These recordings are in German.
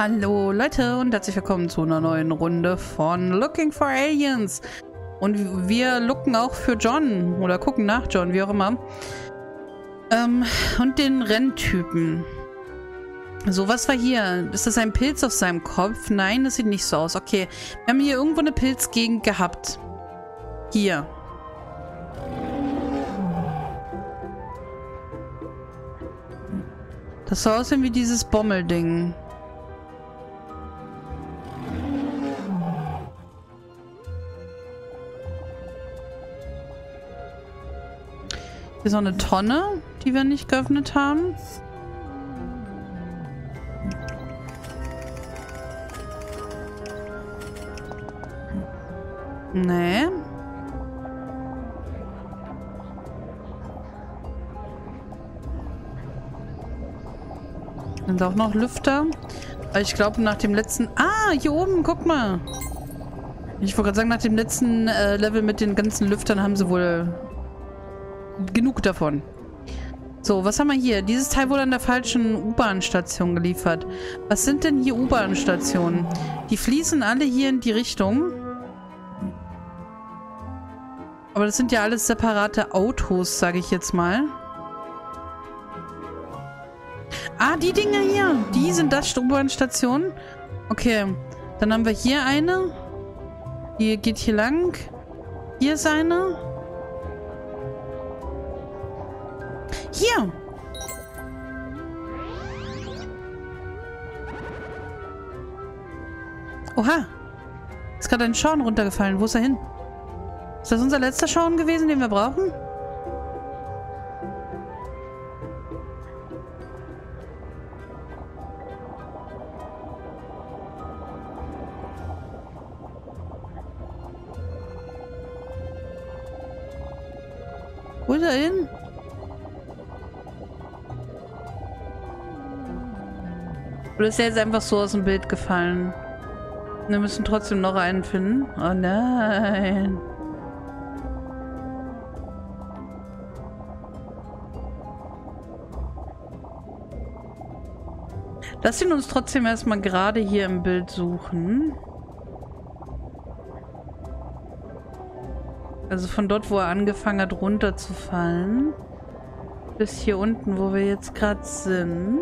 Hallo Leute und herzlich willkommen zu einer neuen Runde von Looking for Aliens. Und wir looken auch für John oder gucken nach John, wie auch immer. Und den Renntypen. So, was war hier? Ist das ein Pilz auf seinem Kopf? Nein, das sieht nicht so aus. Okay, wir haben hier irgendwo eine Pilzgegend gehabt. Hier. Das sah aus wie dieses Bommelding. Hier ist noch eine Tonne, die wir nicht geöffnet haben. Nee. Sind auch noch Lüfter. Ich glaube, nach dem letzten... Ah, hier oben, guck mal. Ich wollte gerade sagen, nach dem letzten Level mit den ganzen Lüftern haben sie wohl genug davon. So, was haben wir hier? Dieses Teil wurde an der falschen U-Bahn-Station geliefert. Was sind denn hier U-Bahn-Stationen? Die fließen alle hier in die Richtung. Aber das sind ja alles separate Autos, sage ich jetzt mal. Ah, die Dinger hier. Die sind das U-Bahn-Stationen. Okay. Dann haben wir hier eine. Die geht hier lang. Hier ist eine. Hier. Oha. Ist gerade ein Schorn runtergefallen. Wo ist er hin? Ist das unser letzter Schorn gewesen, den wir brauchen? Wo ist er hin? Oder ist er jetzt einfach so aus dem Bild gefallen? Wir müssen trotzdem noch einen finden. Oh nein. Lass ihn uns trotzdem erstmal gerade hier im Bild suchen. Also von dort, wo er angefangen hat, runterzufallen. Bis hier unten, wo wir jetzt gerade sind.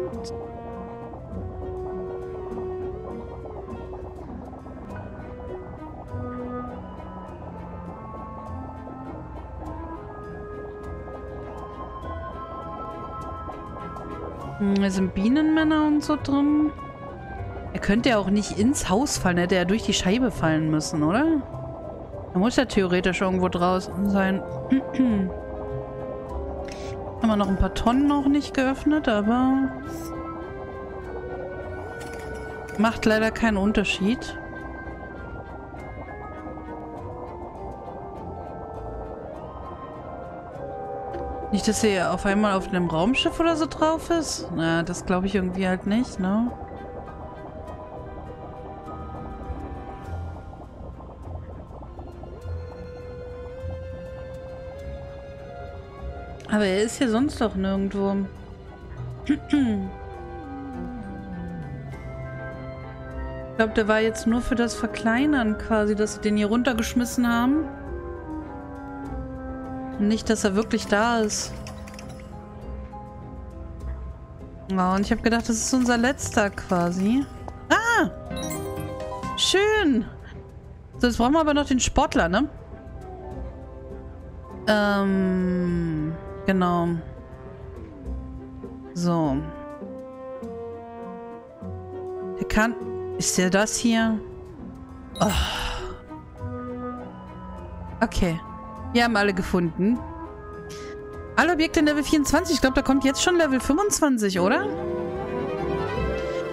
Hier sind Bienenmänner und so drin. Er könnte ja auch nicht ins Haus fallen. Hätte er ja durch die Scheibe fallen müssen, oder? Da muss ja theoretisch irgendwo draußen sein. Haben wir noch ein paar Tonnen noch nicht geöffnet, aber... Macht leider keinen Unterschied. Nicht, dass er auf einmal auf einem Raumschiff oder so drauf ist. Na, das glaube ich irgendwie halt nicht, ne? Aber er ist hier sonst doch nirgendwo. Ich glaube, der war jetzt nur für das Verkleinern quasi, dass sie den hier runtergeschmissen haben. Und nicht, dass er wirklich da ist. Oh, und ich habe gedacht, das ist unser letzter quasi. Ah! Schön! So, jetzt brauchen wir aber noch den Sportler, ne? Genau. So. Der kann... Ist der das hier? Oh. Okay. Wir haben alle gefunden. Alle Objekte in Level 24. Ich glaube, da kommt jetzt schon Level 25, oder?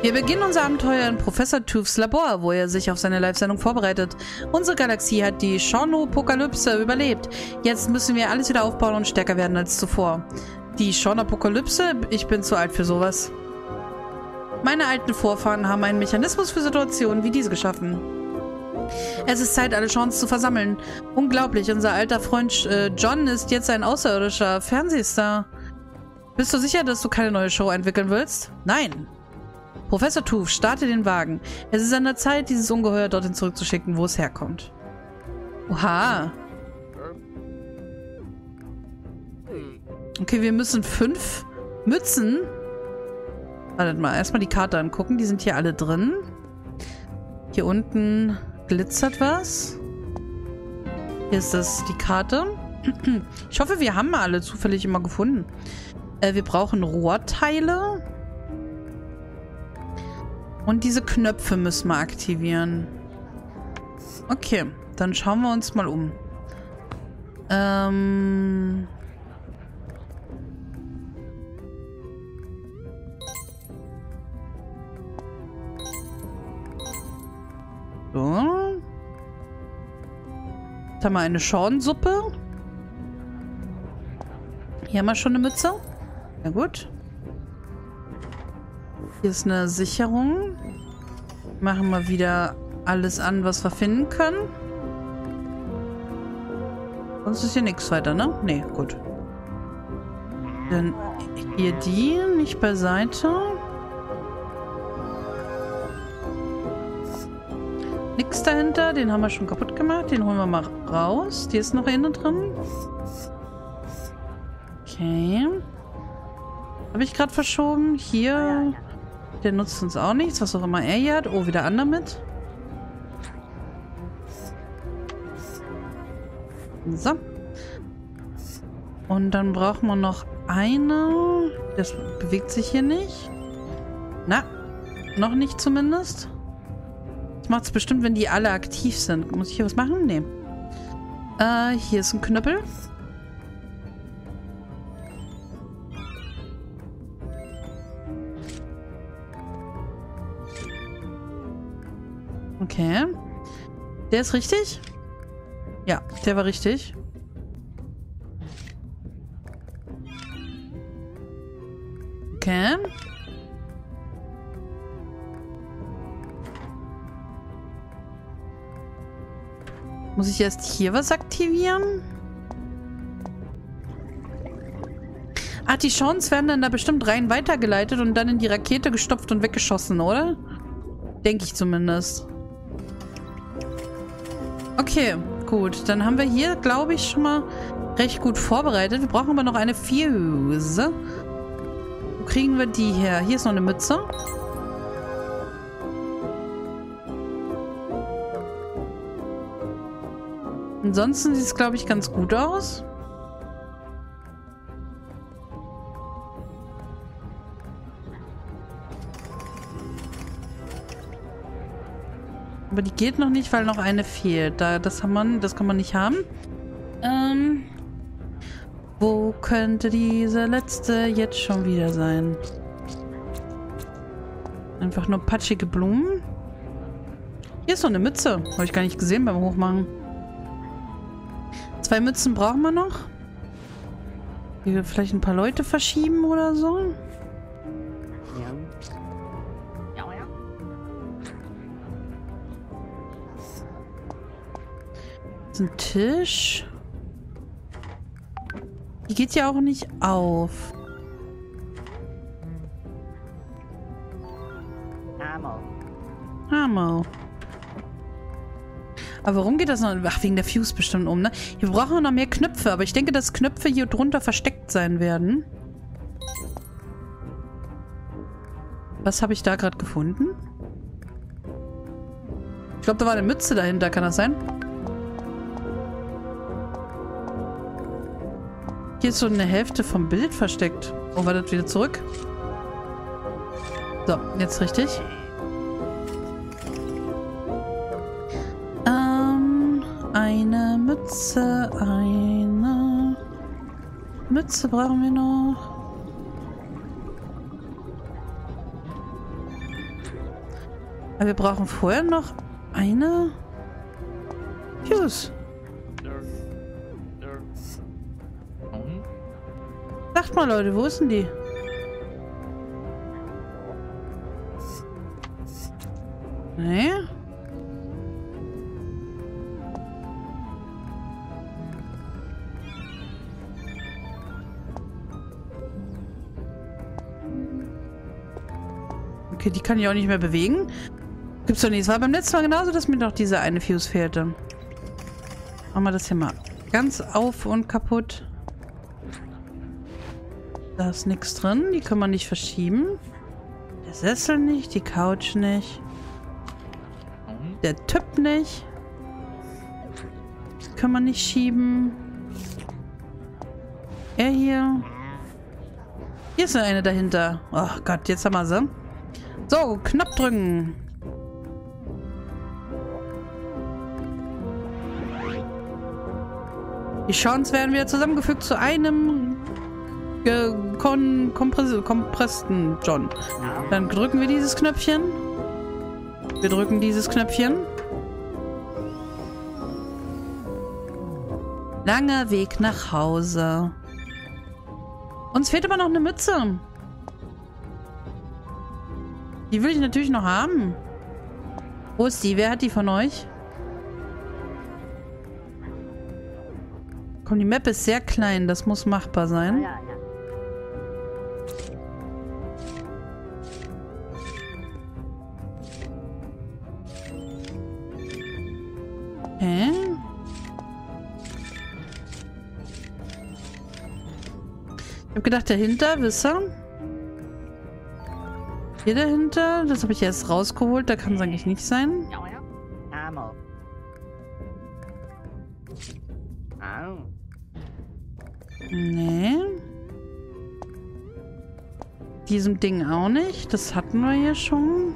Wir beginnen unser Abenteuer in Professor Tooths Labor, wo er sich auf seine Live-Sendung vorbereitet. Unsere Galaxie hat die Chrono-Apokalypse überlebt. Jetzt müssen wir alles wieder aufbauen und stärker werden als zuvor. Die Chrono-Apokalypse? Ich bin zu alt für sowas. Meine alten Vorfahren haben einen Mechanismus für Situationen wie diese geschaffen. Es ist Zeit, alle Chancen zu versammeln. Unglaublich, unser alter Freund John ist jetzt ein außerirdischer Fernsehstar. Bist du sicher, dass du keine neue Show entwickeln willst? Nein. Professor Tooths, starte den Wagen. Es ist an der Zeit, dieses Ungeheuer dorthin zurückzuschicken, wo es herkommt. Oha. Okay, wir müssen 5 Mützen. Wartet mal, erstmal die Karte angucken. Die sind hier alle drin. Hier unten glitzert was. Hier ist das die Karte. Ich hoffe, wir haben alle zufällig immer gefunden. Wir brauchen Rohrteile. Und diese Knöpfe müssen wir aktivieren. Okay, dann schauen wir uns mal um. So. Jetzt haben wir eine Schornsuppe. Hier haben wir schon eine Mütze. Na gut. Hier ist eine Sicherung. Machen wir wieder alles an, was wir finden können. Sonst ist hier nichts weiter, ne? Ne, gut. Dann hier die, nicht beiseite. Nix dahinter, den haben wir schon kaputt gemacht. Den holen wir mal raus. Die ist noch innen drin. Okay. Habe ich gerade verschoben. Hier. Der nutzt uns auch nichts, was auch immer er hier hat. Oh, wieder an damit. So. Und dann brauchen wir noch eine. Das bewegt sich hier nicht. Na, noch nicht zumindest. Das macht es bestimmt, wenn die alle aktiv sind. Muss ich hier was machen? Nee. Hier ist ein Knüppel. Okay. Der ist richtig? Ja, der war richtig. Okay. Muss ich erst hier was aktivieren? Ach, die Schorns werden dann da bestimmt rein weitergeleitet und dann in die Rakete gestopft und weggeschossen, oder? Denke ich zumindest. Okay, gut. Dann haben wir hier, glaube ich, schon mal recht gut vorbereitet. Wir brauchen aber noch eine Fuse. Wo kriegen wir die her? Hier ist noch eine Mütze. Ansonsten sieht es, glaube ich, ganz gut aus. Aber die geht noch nicht, weil noch eine fehlt. Das kann man nicht haben. Wo könnte diese letzte jetzt schon wieder sein? Einfach nur patschige Blumen. Hier ist noch eine Mütze. Habe ich gar nicht gesehen beim Hochmachen. 2 Mützen brauchen wir noch. Hier vielleicht ein paar Leute verschieben oder so. Ein Tisch. Die geht ja auch nicht auf. Ammo. Aber warum geht das noch? Ach, wegen der Fuse bestimmt um, ne? Hier brauchen wir noch mehr Knöpfe, aber ich denke, dass Knöpfe hier drunter versteckt sein werden. Was habe ich da gerade gefunden? Ich glaube, da war eine Mütze dahinter, kann das sein? Hier ist so eine Hälfte vom Bild versteckt. Oh, war das wieder zurück? So, jetzt richtig. Eine Mütze, eine... Mütze brauchen wir noch. Aber wir brauchen vorher noch eine... Fuse. Sagt mal, Leute, wo ist denn die? Nee? Okay, die kann ich auch nicht mehr bewegen. Gibt's doch nichts. War beim letzten Mal genauso, dass mir noch diese eine Fuse fehlte. Machen wir das hier mal ganz auf und kaputt. Da ist nichts drin. Die können wir nicht verschieben. Der Sessel nicht, die Couch nicht. Der Typ nicht. Das können wir nicht schieben. Er hier. Hier ist noch eine dahinter. Oh Gott, jetzt haben wir sie. So, Knopf drücken. Die Chance werden wieder zusammengefügt zu einem kompressten John. Dann drücken wir dieses Knöpfchen. Wir drücken dieses Knöpfchen. Langer Weg nach Hause. Uns fehlt aber noch eine Mütze. Die will ich natürlich noch haben. Wo ist die? Wer hat die von euch? Komm, die Map ist sehr klein. Das muss machbar sein. Hä? Okay. Ich habe gedacht, dahinter, wisst ihr? Hier dahinter. Das habe ich erst rausgeholt. Da kann es eigentlich nicht sein. Nee. Diesem Ding auch nicht. Das hatten wir ja schon.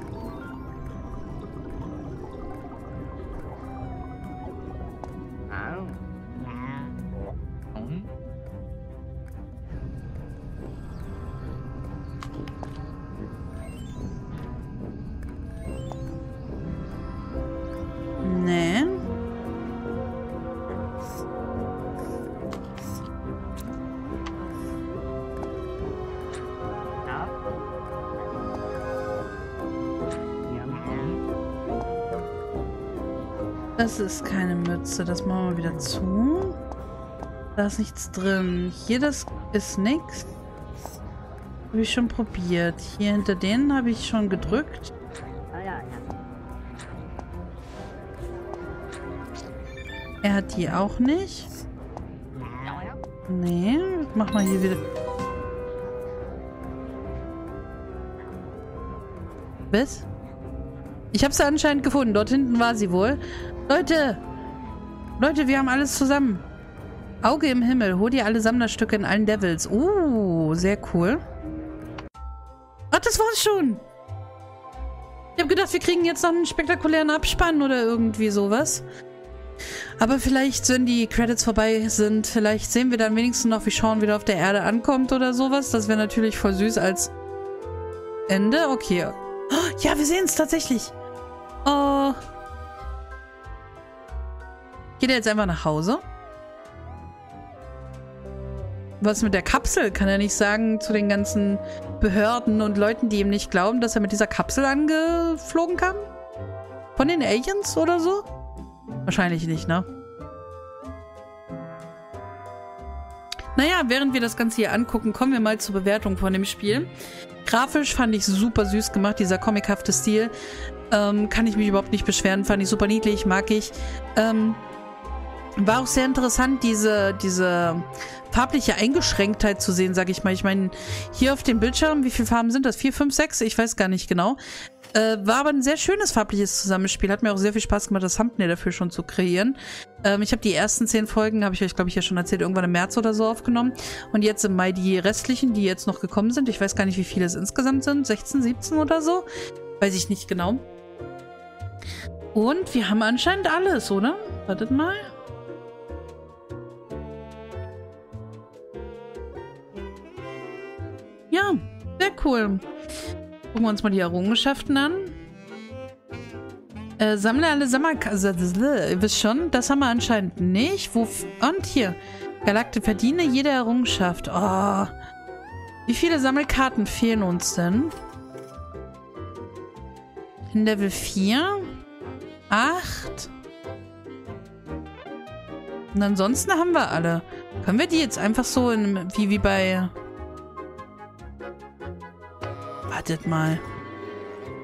Das ist keine Mütze. Das machen wir wieder zu. Da ist nichts drin. Hier das ist nichts. Habe ich schon probiert. Hier hinter denen habe ich schon gedrückt. Er hat die auch nicht. Nee, mach mal hier wieder. Was? Ich habe sie anscheinend gefunden. Dort hinten war sie wohl. Leute, wir haben alles zusammen. Auge im Himmel. Hol dir alle Sammlerstücke in allen Devils. Sehr cool. Ach, das war's schon. Ich habe gedacht, wir kriegen jetzt noch einen spektakulären Abspann oder irgendwie sowas. Aber vielleicht, wenn die Credits vorbei sind, vielleicht sehen wir dann wenigstens noch, wie Sean wieder auf der Erde ankommt oder sowas. Das wäre natürlich voll süß als Ende. Okay. Oh, ja, wir sehen es tatsächlich. Oh. Geht er jetzt einfach nach Hause? Was mit der Kapsel? Kann er nicht sagen zu den ganzen Behörden und Leuten, die ihm nicht glauben, dass er mit dieser Kapsel angeflogen kam? Von den Aliens oder so? Wahrscheinlich nicht, ne? Naja, während wir das Ganze hier angucken, kommen wir mal zur Bewertung von dem Spiel. Grafisch fand ich super süß gemacht, dieser comichafte Stil. Kann ich mich überhaupt nicht beschweren, fand ich super niedlich, mag ich. War auch sehr interessant, diese farbliche Eingeschränktheit zu sehen, sag ich mal. Ich meine, hier auf dem Bildschirm, wie viele Farben sind das? 4, 5, 6? Ich weiß gar nicht genau. War aber ein sehr schönes farbliches Zusammenspiel. Hat mir auch sehr viel Spaß gemacht, das Thumbnail dafür schon zu kreieren. Ich habe die ersten 10 Folgen, habe ich euch, glaube ich, ja schon erzählt, irgendwann im März oder so aufgenommen. Und jetzt im Mai die restlichen, die jetzt noch gekommen sind. Ich weiß gar nicht, wie viele es insgesamt sind. 16, 17 oder so? Weiß ich nicht genau. Und wir haben anscheinend alles, oder? Wartet mal. Ja, sehr cool. Gucken wir uns mal die Errungenschaften an. Sammle alle Sammelkarten. Ihr wisst schon, das haben wir anscheinend nicht. Und hier. Galakte verdiene jede Errungenschaft. Oh. Wie viele Sammelkarten fehlen uns denn? In Level 4. 8. Und ansonsten haben wir alle. Können wir die jetzt einfach so in, wie bei... Wartet mal.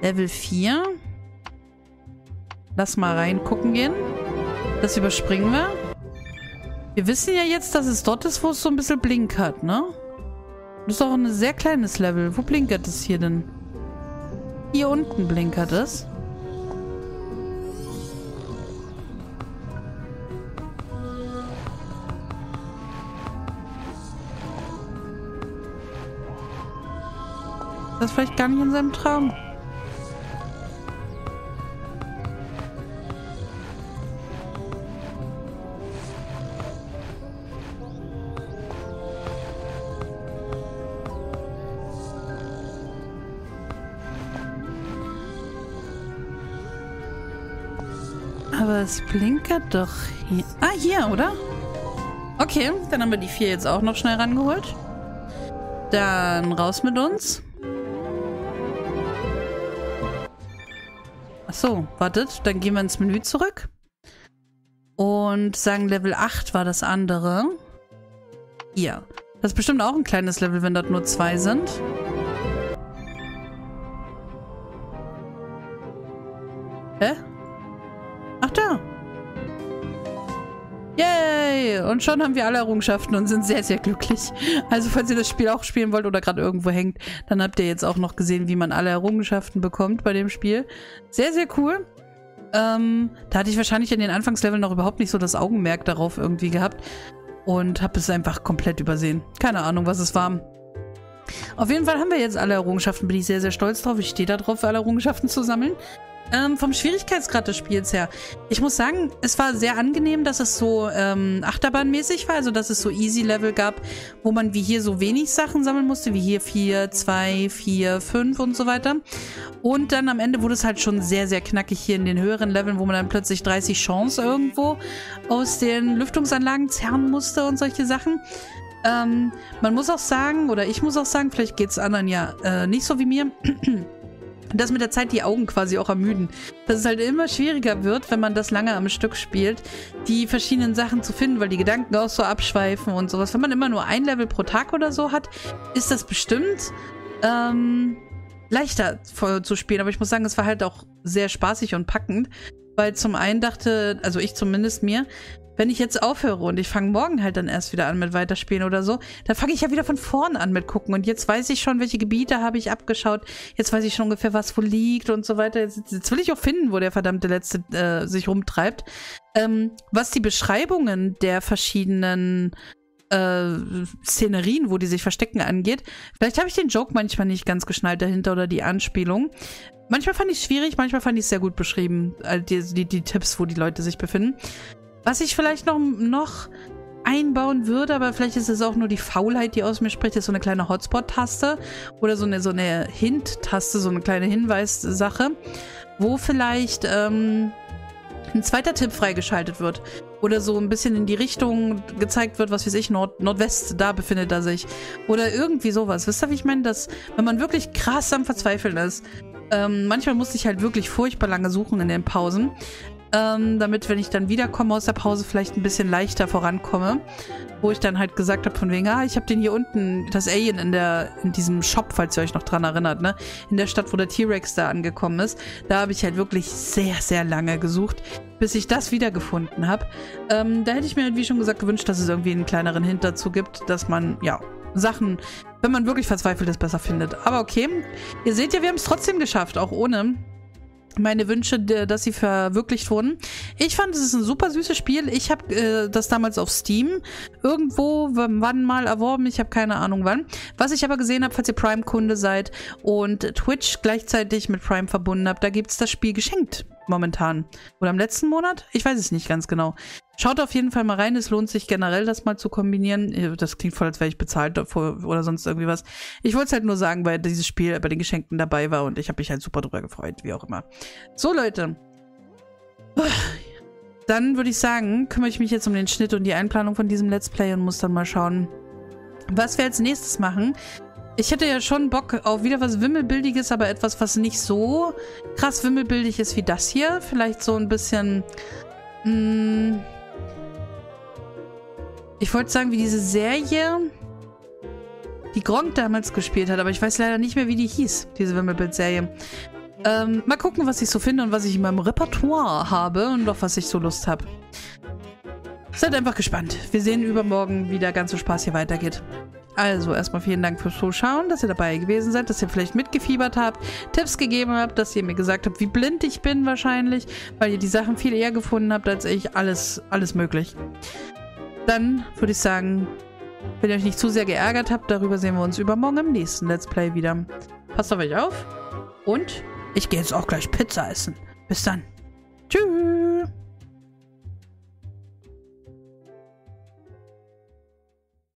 Level 4. Lass mal reingucken gehen. Das überspringen wir. Wir wissen ja jetzt, dass es dort ist, wo es so ein bisschen Blink hat, ne? Das ist auch ein sehr kleines Level. Wo blinkert es hier denn? Hier unten blinkert es. Das ist vielleicht gar nicht in seinem Traum. Aber es blinkert doch hier. Ah, hier, oder? Okay, dann haben wir die 4 jetzt auch noch schnell rangeholt. Dann raus mit uns. So, wartet, dann gehen wir ins Menü zurück und sagen, Level 8 war das andere. Hier. Das ist bestimmt auch ein kleines Level, wenn dort nur 2 sind. Hä? Ach da. Yay! Und schon haben wir alle Errungenschaften und sind sehr, sehr glücklich. Also falls ihr das Spiel auch spielen wollt oder gerade irgendwo hängt, dann habt ihr jetzt auch noch gesehen, wie man alle Errungenschaften bekommt bei dem Spiel. Sehr, sehr cool. Da hatte ich wahrscheinlich in den Anfangsleveln noch überhaupt nicht so das Augenmerk darauf irgendwie gehabt und habe es einfach komplett übersehen. Keine Ahnung, was es war. Auf jeden Fall haben wir jetzt alle Errungenschaften, bin ich sehr, sehr stolz drauf. Ich stehe da drauf, alle Errungenschaften zu sammeln. Vom Schwierigkeitsgrad des Spiels her. Ich muss sagen, es war sehr angenehm, dass es so achterbahnmäßig war, also dass es so Easy-Level gab, wo man wie hier so wenig Sachen sammeln musste, wie hier 4, 2, 4, 5 und so weiter. Und dann am Ende wurde es halt schon sehr, sehr knackig hier in den höheren Leveln, wo man dann plötzlich 30 Chancen irgendwo aus den Lüftungsanlagen zerren musste und solche Sachen. Man muss auch sagen, oder ich muss auch sagen, vielleicht geht es anderen ja nicht so wie mir, dass mit der Zeit die Augen quasi auch ermüden. Dass es halt immer schwieriger wird, wenn man das lange am Stück spielt, die verschiedenen Sachen zu finden, weil die Gedanken auch so abschweifen und sowas. Wenn man immer nur ein Level pro Tag oder so hat, ist das bestimmt leichter zu spielen. Aber ich muss sagen, es war halt auch sehr spaßig und packend, weil zum einen dachte, also ich zumindest mir, wenn ich jetzt aufhöre und ich fange morgen halt dann erst wieder an mit Weiterspielen oder so, dann fange ich ja wieder von vorn an mit Gucken. Und jetzt weiß ich schon, welche Gebiete habe ich abgeschaut. Jetzt weiß ich schon ungefähr, was wo liegt und so weiter. Jetzt will ich auch finden, wo der verdammte Letzte sich rumtreibt. Was die Beschreibungen der verschiedenen Szenerien, wo die sich verstecken, angeht. Vielleicht habe ich den Joke manchmal nicht ganz geschnallt dahinter oder die Anspielung. Manchmal fand ich es schwierig, manchmal fand ich es sehr gut beschrieben. Die Tipps, wo die Leute sich befinden. Was ich vielleicht noch einbauen würde, aber vielleicht ist es auch nur die Faulheit, die aus mir spricht, ist so eine kleine Hotspot-Taste oder so eine Hint-Taste, so eine kleine Hinweissache, wo vielleicht ein zweiter Tipp freigeschaltet wird oder so ein bisschen in die Richtung gezeigt wird, was weiß ich, Nordwest, da befindet er sich oder irgendwie sowas. Wisst ihr, wie ich meine? Dass, wenn man wirklich krass am Verzweifeln ist, manchmal musste ich halt wirklich furchtbar lange suchen in den Pausen, damit, wenn ich dann wiederkomme aus der Pause, vielleicht ein bisschen leichter vorankomme. Wo ich dann halt gesagt habe von wegen, ich habe den hier unten, das Alien in diesem Shop, falls ihr euch noch dran erinnert, ne? In der Stadt, wo der T-Rex da angekommen ist. Da habe ich halt wirklich sehr, sehr lange gesucht, bis ich das wiedergefunden habe. Da hätte ich mir halt, wie schon gesagt, gewünscht, dass es irgendwie einen kleineren Hint dazu gibt, dass man, ja, Sachen, wenn man wirklich verzweifelt ist, besser findet. Aber okay, ihr seht ja, wir haben es trotzdem geschafft, auch ohne meine Wünsche, dass sie verwirklicht wurden. Ich fand, es ist ein super süßes Spiel. Ich habe das damals auf Steam irgendwo wann mal erworben. Ich habe keine Ahnung wann. Was ich aber gesehen habe, falls ihr Prime-Kunde seid und Twitch gleichzeitig mit Prime verbunden habt, da gibt es das Spiel geschenkt momentan. Oder im letzten Monat? Ich weiß es nicht ganz genau. Schaut auf jeden Fall mal rein. Es lohnt sich generell, das mal zu kombinieren. Das klingt voll, als wäre ich bezahlt oder sonst irgendwie was. Ich wollte es halt nur sagen, weil dieses Spiel bei den Geschenken dabei war und ich habe mich halt super drüber gefreut, wie auch immer. So, Leute. Dann würde ich sagen, kümmere ich mich jetzt um den Schnitt und die Einplanung von diesem Let's Play und muss dann mal schauen, was wir als nächstes machen. Ich hätte ja schon Bock auf wieder was Wimmelbildiges, aber etwas, was nicht so krass wimmelbildig ist wie das hier. Vielleicht so ein bisschen, ich wollte sagen, wie diese Serie, die Gronkh damals gespielt hat, aber ich weiß leider nicht mehr, wie die hieß, diese Wimmelbild-Serie. Mal gucken, was ich so finde und was ich in meinem Repertoire habe und auf was ich so Lust habe. Seid einfach gespannt. Wir sehen übermorgen, wie der ganze Spaß hier weitergeht. Also, erstmal vielen Dank fürs Zuschauen, dass ihr dabei gewesen seid, dass ihr vielleicht mitgefiebert habt, Tipps gegeben habt, dass ihr mir gesagt habt, wie blind ich bin wahrscheinlich, weil ihr die Sachen viel eher gefunden habt als ich. Alles möglich. Dann würde ich sagen, wenn ihr euch nicht zu sehr geärgert habt, darüber sehen wir uns übermorgen im nächsten Let's Play wieder. Passt auf euch auf und ich gehe jetzt auch gleich Pizza essen. Bis dann. Tschüss.